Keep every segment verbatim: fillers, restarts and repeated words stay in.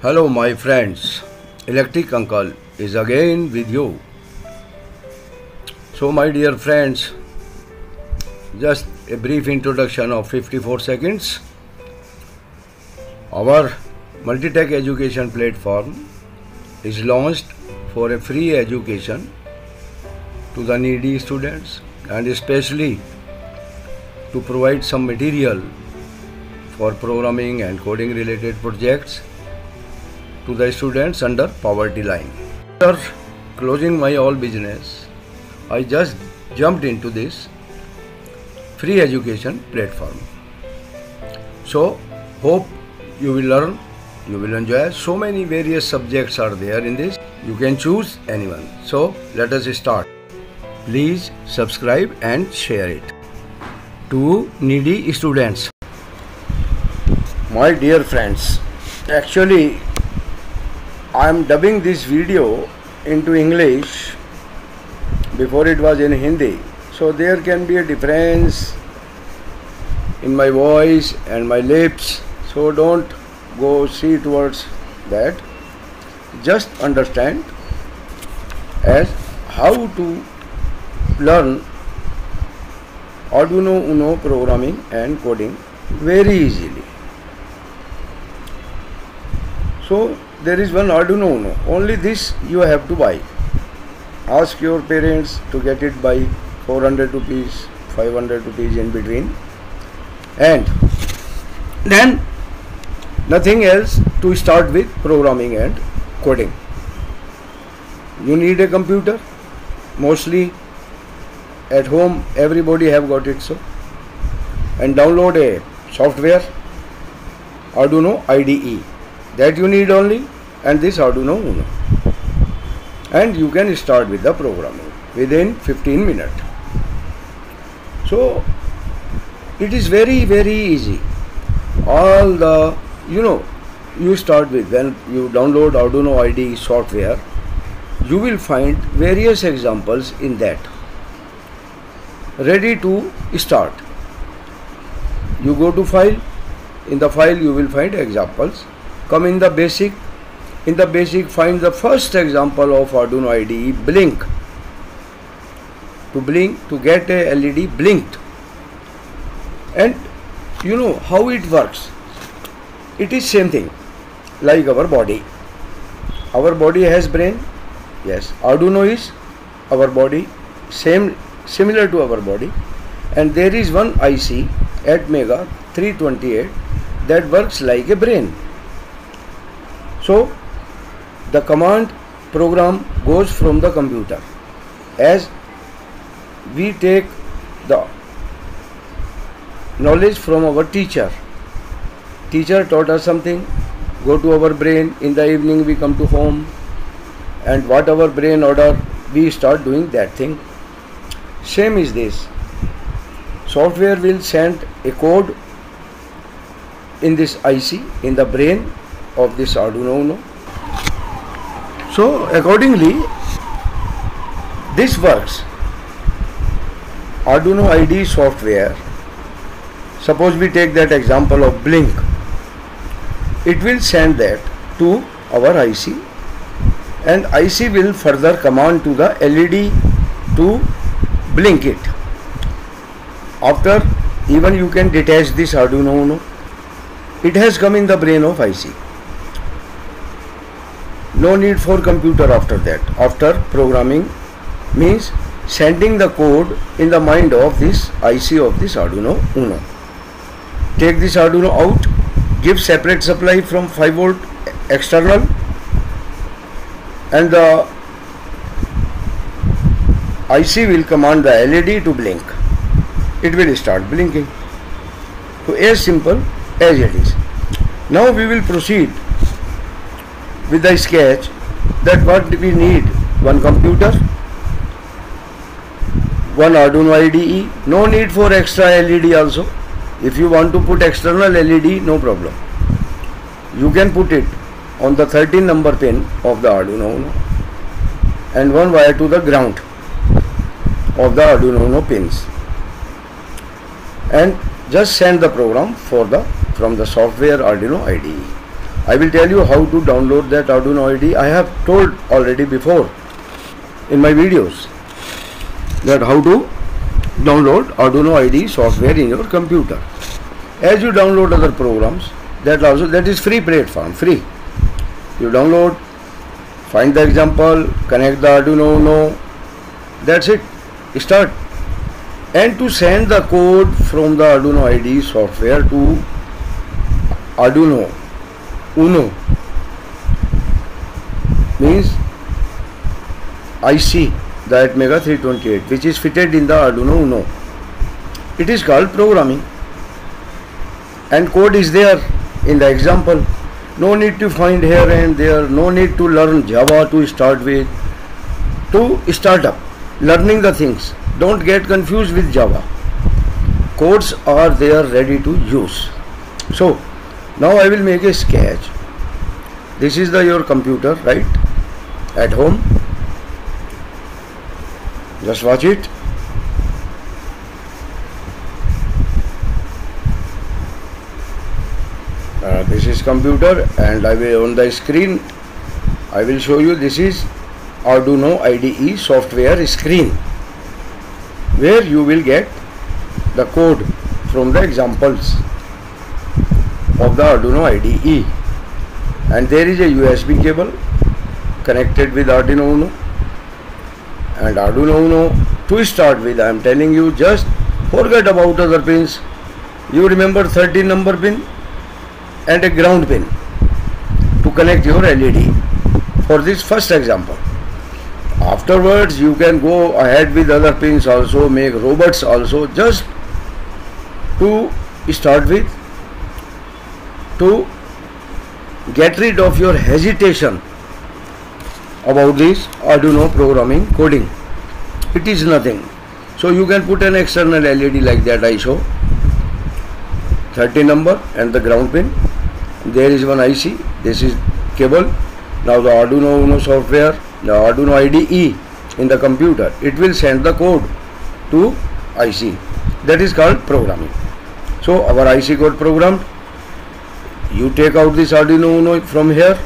Hello my friends, Electric Uncle is again with you. So my dear friends, just a brief introduction of fifty-four seconds. Our Multitech education platform is launched for a free education to the needy students and especially to provide some material for programming and coding related projects to the students under poverty line. After closing my all business, I just jumped into this free education platform. So hope you will learn, you will enjoy. So many various subjects are there in this. You can choose anyone. So let us start. Please subscribe and share it to needy students. My dear friends, actually I am dubbing this video into English. Before it was in Hindi, so there can be a difference in my voice and my lips, so don't go see towards that. Just understand as how to learn Arduino Uno programming and coding very easily. So there is one Arduino Uno, only this you have to buy. Ask your parents to get it by four hundred rupees, five hundred rupees in between, and then nothing else to start with programming and coding. You need a computer, mostly at home everybody have got it, so and download a software Arduino I D E. That you need only, and this Arduino Uno, and you can start with the programming within fifteen minutes. So it is very very easy. All the, you know, you start with, when you download Arduino I D E software, you will find various examples in that ready to start. You go to file, in the file you will find examples. Come in the basic, in the basic find the first example of Arduino I D E blink. To blink, to get a L E D blinked. And you know how it works. It is same thing like our body. Our body has brain. Yes, Arduino is our body, same similar to our body. And there is one I C, ATmega three twenty-eight, that works like a brain. So the command program goes from the computer. As we take the knowledge from our teacher, teacher taught us something, go to our brain, in the evening we come to home, and what our brain order, we start doing that thing. Same is this. Software will send a code in this I C, in the brain of this Arduino Uno. So accordingly this works. Arduino I D E software, suppose we take that example of blink, it will send that to our I C, and I C will further command to the L E D to blink it. After, even you can detach this Arduino Uno, it has come in the brain of I C. No need for computer after that. After programming means sending the code in the mind of this I C of this Arduino Uno. Take this Arduino out, give separate supply from five volt external, and the I C will command the L E D to blink. It will start blinking. So as simple as it is. Now we will proceed with the sketch that what we need. One computer, one Arduino I D E, no need for extra L E D also. If you want to put external L E D, no problem. You can put it on the thirteen number pin of the Arduino Uno and one wire to the ground of the Arduino Uno pins, and just send the program for the from the software Arduino I D E. I will tell you how to download that Arduino I D E. I have told already before in my videos that how to download Arduino I D E software in your computer. As you download other programs, that also that is free platform, free. You download, find the example, connect the Arduino Uno, that's it, start. And to send the code from the Arduino I D E software to Arduino Uno means I C, the ATmega three twenty-eight, which is fitted in the Arduino Uno. It is called programming, and code is there in the example. No need to find here and there, no need to learn Java to start with, to start up learning the things. Don't get confused with Java. Codes are there ready to use. So now I will make a sketch. This is the your computer, right? At home. Just watch it. Uh, this is computer, and I will on the screen I will show you. This is Arduino I D E software screen, where you will get the code from the examples of the Arduino I D E, and there is a U S B cable connected with Arduino Uno, and Arduino Uno to start with. I am telling you, just forget about other pins. You remember thirteen number pin and a ground pin to connect your L E D for this first example. Afterwards you can go ahead with other pins also, make robots also, just to start with, to get rid of your hesitation about this Arduino programming coding. It is nothing. So you can put an external L E D like that I show, thirty number and the ground pin. There is one I C, this is cable. Now the Arduino Uno software, the Arduino I D E in the computer, it will send the code to I C. That is called programming. So our I C code programmed. You take out this Arduino Uno from here,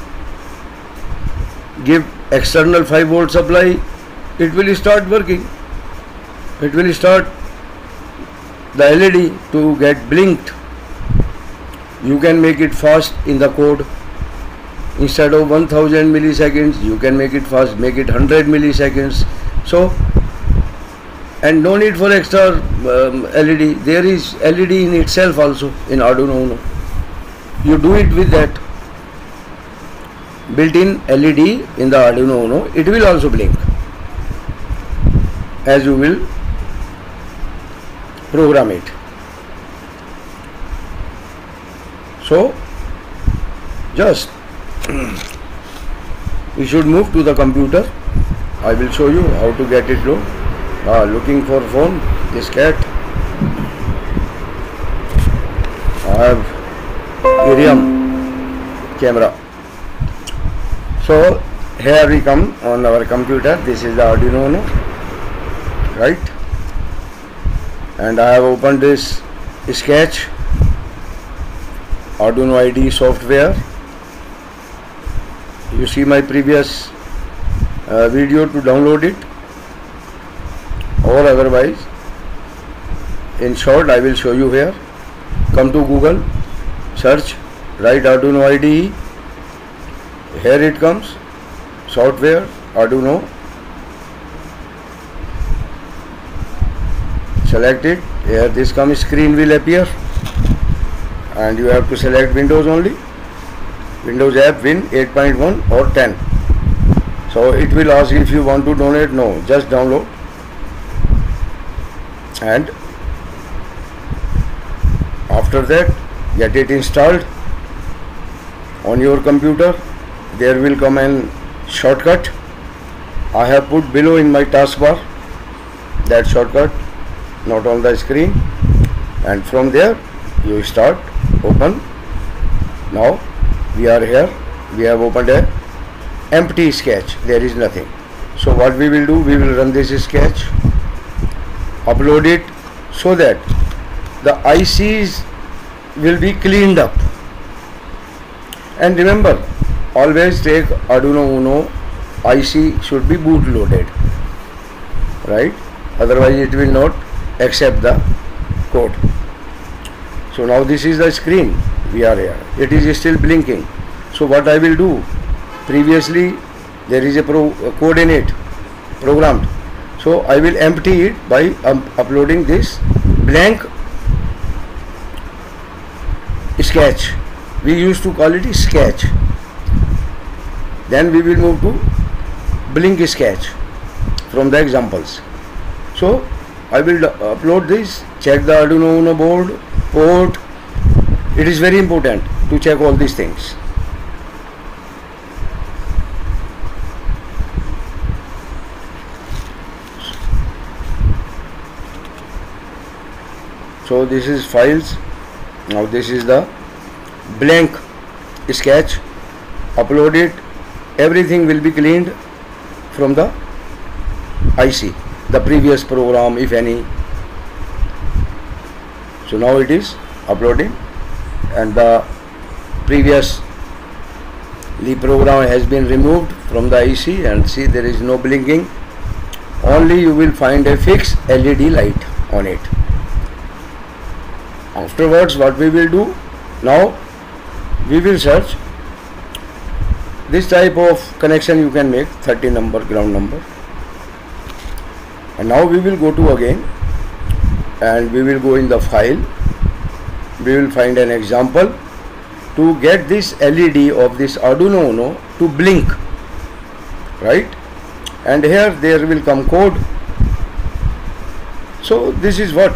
give external five volt supply, it will start working. It will start the L E D to get blinked. You can make it fast in the code. Instead of one thousand milliseconds, you can make it fast, make it one hundred milliseconds. So, and no need for extra um, L E D. There is L E D in itself also in Arduino Uno. You do it with that built-in L E D in the Arduino Uno. It will also blink as you will program it. So, just we should move to the computer. I will show you how to get it low. Ah, looking for phone. This cat. I have Iriam camera. So here we come on our computer. This is the Arduino Uno, right? And I have opened this sketch, Arduino I D E software. You see my previous uh, video to download it, or otherwise in short I will show you here. Come to Google, search, write Arduino I D E. Here it comes, software Arduino, select it. Here this comes, screen will appear, and you have to select Windows only, Windows app Win eight point one or ten. So it will ask if you want to donate. No, just download, and after that get it installed on your computer. There will come an shortcut. I have put below in my taskbar that shortcut, not on the screen, and from there you start, open. Now we are here, we have opened a empty sketch, there is nothing. So what we will do, we will run this sketch, upload it, so that the I Cs will be cleaned up And remember, always take Arduino Uno I C should be boot loaded, right? Otherwise it will not accept the code. So now this is the screen we are here. It is still blinking. So what I will do, previously there is a, pro a code in it programmed. So I will empty it by um, uploading this blank sketch. We used to call it sketch. Then we will move to blink sketch from the examples. So I will upload this, check the Arduino Uno board, port. It is very important to check all these things. So this is files. Now this is the blank sketch. Upload it. Everything will be cleaned from the I C, the previous program, if any. So now it is uploading, and the previous the program has been removed from the I C, and see, there is no blinking. Only you will find a fixed L E D light on it. Afterwards, what we will do, now we will search this type of connection. You can make thirty number, ground number, and now we will go to again, and we will go in the file. We will find an example to get this L E D of this Arduino Uno to blink, right? And here there will come code. So this is what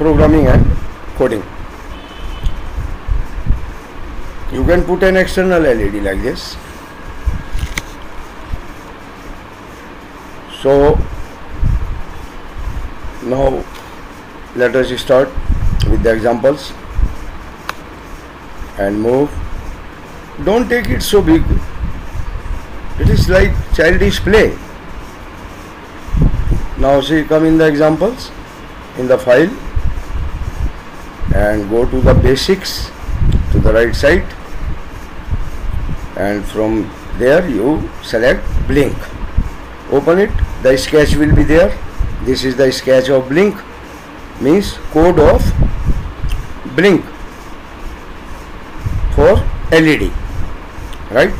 programming and coding. You can put an external L E D like this. So now let us start with the examples and move. Don't take it so big. It is like childish play. Now see, come in the examples, in the file, and go to the basics, to the right side, and from there you select blink. Open it. The sketch will be there. This is the sketch of blink, means code of blink for L E D, right?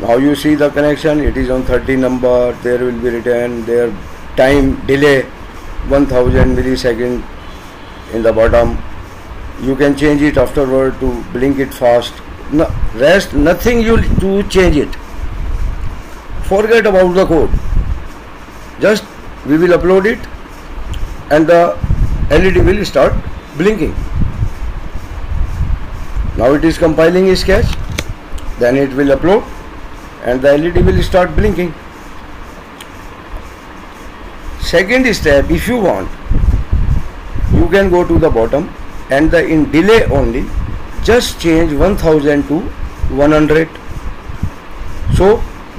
Now you see the connection. It is on thirty number. There will be written there time delay one thousand millisecond in the bottom. You can change it afterward to blink it fast. No, rest nothing you to change it. Forget about the code. Just we will upload it, and the L E D will start blinking. Now it is compiling a sketch. Then it will upload, and the L E D will start blinking. Second step, if you want, you can go to the bottom, and the in delay only just change one thousand to one hundred. So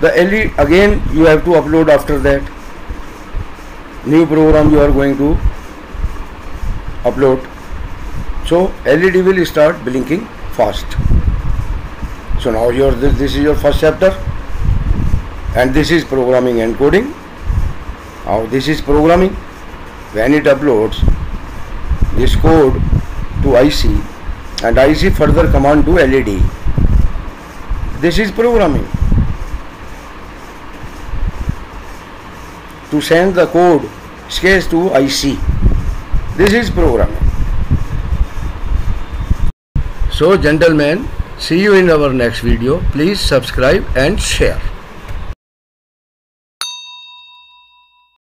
the L E D again you have to upload after that. New program you are going to upload. So L E D will start blinking fast. So now your this, this is your first chapter, and this is programming and coding. Now this is programming. When it uploads this code to I C, and I C further command to L E D, this is programming. To send the code sketch to I C, this is programming. So gentlemen, see you in our next video. Please subscribe and share.